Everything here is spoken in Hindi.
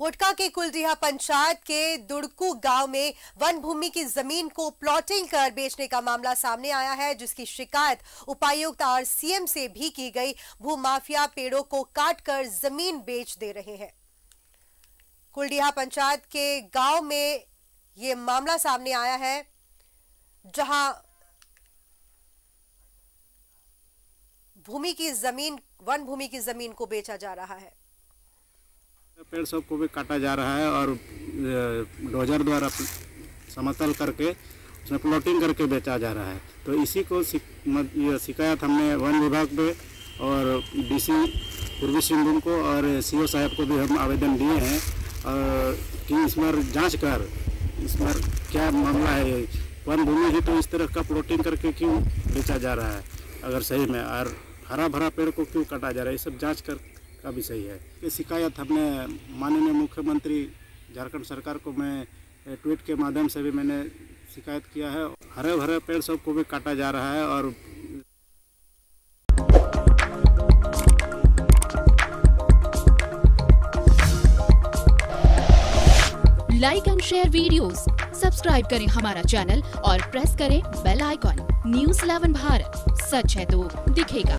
गोटका के कुलडीहा पंचायत के दुड़कू गांव में वन भूमि की जमीन को प्लॉटिंग कर बेचने का मामला सामने आया है, जिसकी शिकायत उपायुक्त और सीएम से भी की गई। भूमाफिया पेड़ों को काटकर जमीन बेच दे रहे हैं। कुलडीहा पंचायत के गांव में ये मामला सामने आया है, जहां भूमि की जमीन, वन भूमि की जमीन को बेचा जा रहा है। पेड़ सब को भी काटा जा रहा है और डोजर द्वारा समतल करके उसमें प्लॉटिंग करके बेचा जा रहा है। तो इसी को शिकायत हमने वन विभाग पे और डीसी पूर्वी सिंहभूम को और सीओ साहब को भी हम आवेदन दिए हैं और कि इस बार जांच कर इस बार क्या मामला है, वन भूमि है तो इस तरह का प्लॉटिंग करके क्यों बेचा जा रहा है अगर सही में, और हरा भरा पेड़ को क्यों काटा जा रहा है, ये सब जाँच कर का भी सही है। ये शिकायत हमने माननीय मुख्यमंत्री झारखंड सरकार को मैं ट्वीट के माध्यम से भी मैंने शिकायत किया है। हरे भरे पेड़ सब को भी काटा जा रहा है और like and share videos, subscribe करें हमारा चैनल और प्रेस करें बेल आइकॉन। न्यूज 11 भारत, सच है तो दिखेगा।